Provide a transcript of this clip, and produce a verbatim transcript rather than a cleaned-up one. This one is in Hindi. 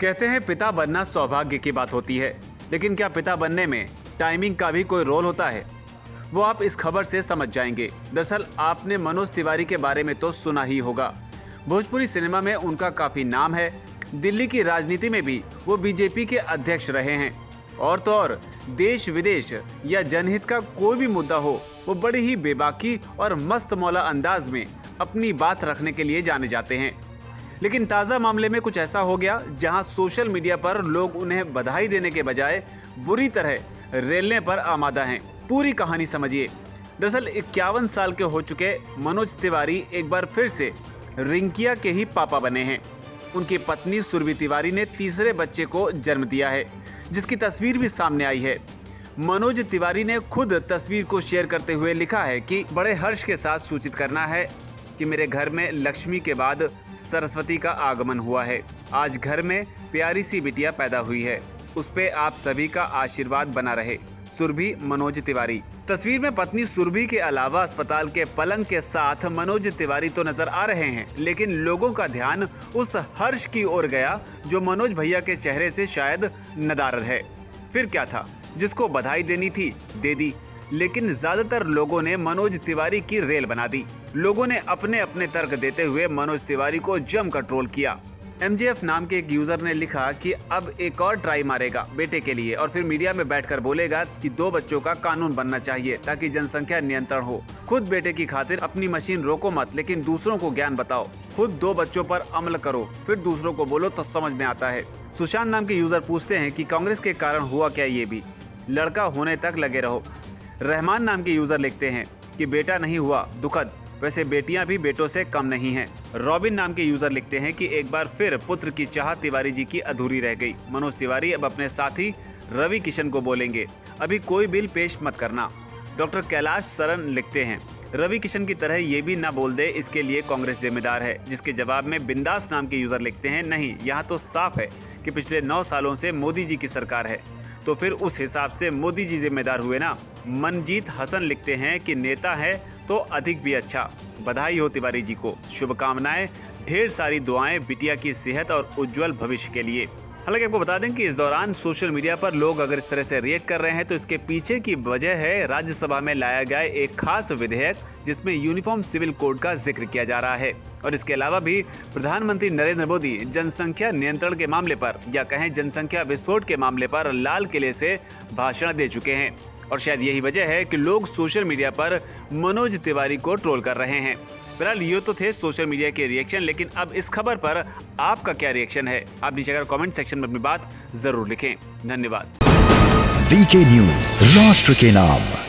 कहते हैं पिता बनना सौभाग्य की बात होती है, लेकिन क्या पिता बनने में टाइमिंग का भी कोई रोल होता है? वो आप इस खबर से समझ जाएंगे। दरअसल आपने मनोज तिवारी के बारे में तो सुना ही होगा। भोजपुरी सिनेमा में उनका काफ़ी नाम है। दिल्ली की राजनीति में भी वो बीजेपी के अध्यक्ष रहे हैं। और तो और देश विदेश या जनहित का कोई भी मुद्दा हो, वो बड़ी ही बेबाकी और मस्त मौला अंदाज में अपनी बात रखने के लिए जाने जाते हैं। लेकिन ताज़ा मामले में कुछ ऐसा हो गया जहां सोशल मीडिया पर लोग उन्हें बधाई देने के बजाय बुरी तरह रेलने पर आमादा हैं। पूरी कहानी समझिए। दरअसल इक्यावन साल के हो चुके मनोज तिवारी एक बार फिर से रिंकिया के ही पापा बने हैं। उनकी पत्नी सुरभि तिवारी ने तीसरे बच्चे को जन्म दिया है, जिसकी तस्वीर भी सामने आई है। मनोज तिवारी ने खुद तस्वीर को शेयर करते हुए लिखा है कि बड़े हर्ष के साथ सूचित करना है कि मेरे घर में लक्ष्मी के बाद सरस्वती का आगमन हुआ है। आज घर में प्यारी सी बिटिया पैदा हुई है, उस पे आप सभी का आशीर्वाद बना रहे। सुरभि मनोज तिवारी। तस्वीर में पत्नी सुरभि के अलावा अस्पताल के पलंग के साथ मनोज तिवारी तो नजर आ रहे हैं, लेकिन लोगों का ध्यान उस हर्ष की ओर गया जो मनोज भैया के चेहरे से शायद नदारद है। फिर क्या था, जिसको बधाई देनी थी दे दी, लेकिन ज्यादातर लोगों ने मनोज तिवारी की रेल बना दी। लोगों ने अपने अपने तर्क देते हुए मनोज तिवारी को जमकर ट्रोल किया। एम जे एफ नाम के एक यूजर ने लिखा कि अब एक और ट्राई मारेगा बेटे के लिए और फिर मीडिया में बैठकर बोलेगा कि दो बच्चों का कानून बनना चाहिए ताकि जनसंख्या नियंत्रण हो। खुद बेटे की खातिर अपनी मशीन रोको मत, लेकिन दूसरों को ज्ञान बताओ। खुद दो बच्चों पर अमल करो, फिर दूसरों को बोलो तो समझ में आता है। सुशांत नाम के यूजर पूछते हैं कि कांग्रेस के कारण हुआ क्या, ये भी लड़का होने तक लगे रहो। रहमान नाम के यूजर लिखते हैं कि बेटा नहीं हुआ दुखद, वैसे बेटियां भी बेटों से कम नहीं हैं। रॉबिन नाम के यूजर लिखते हैं कि एक बार फिर पुत्र की चाह तिवारी जी की अधूरी रह गई। मनोज तिवारी अब अपने साथी रवि किशन को बोलेंगे, अभी कोई बिल पेश मत करना। डॉक्टर कैलाश सरन लिखते हैं, रवि किशन की तरह ये भी ना बोल दे, इसके लिए कांग्रेस जिम्मेदार है। जिसके जवाब में बिंदास नाम के यूजर लिखते हैं, नहीं यहाँ तो साफ है कि पिछले नौ सालों से मोदी जी की सरकार है, तो फिर उस हिसाब से मोदी जी जिम्मेदार हुए ना। मनजीत हसन लिखते हैं कि नेता है तो अधिक भी अच्छा, बधाई हो तिवारी जी को, शुभकामनाएं, ढेर सारी दुआएं बिटिया की सेहत और उज्जवल भविष्य के लिए। हालांकि आपको बता दें कि इस दौरान सोशल मीडिया पर लोग अगर इस तरह से रिएक्ट कर रहे हैं तो इसके पीछे की वजह है राज्यसभा में लाया गया एक खास विधेयक जिसमें यूनिफॉर्म सिविल कोड का जिक्र किया जा रहा है। और इसके अलावा भी प्रधानमंत्री नरेंद्र मोदी जनसंख्या नियंत्रण के मामले पर, या कहें जनसंख्या विस्फोट के मामले पर, लाल किले से भाषण दे चुके हैं। और शायद यही वजह है कि लोग सोशल मीडिया पर मनोज तिवारी को ट्रोल कर रहे हैं। फिलहाल ये तो थे सोशल मीडिया के रिएक्शन, लेकिन अब इस खबर पर आपका क्या रिएक्शन है? आप नीचे अगर कमेंट सेक्शन में अपनी बात जरूर लिखें। धन्यवाद। वीके न्यूज, राष्ट्र के नाम।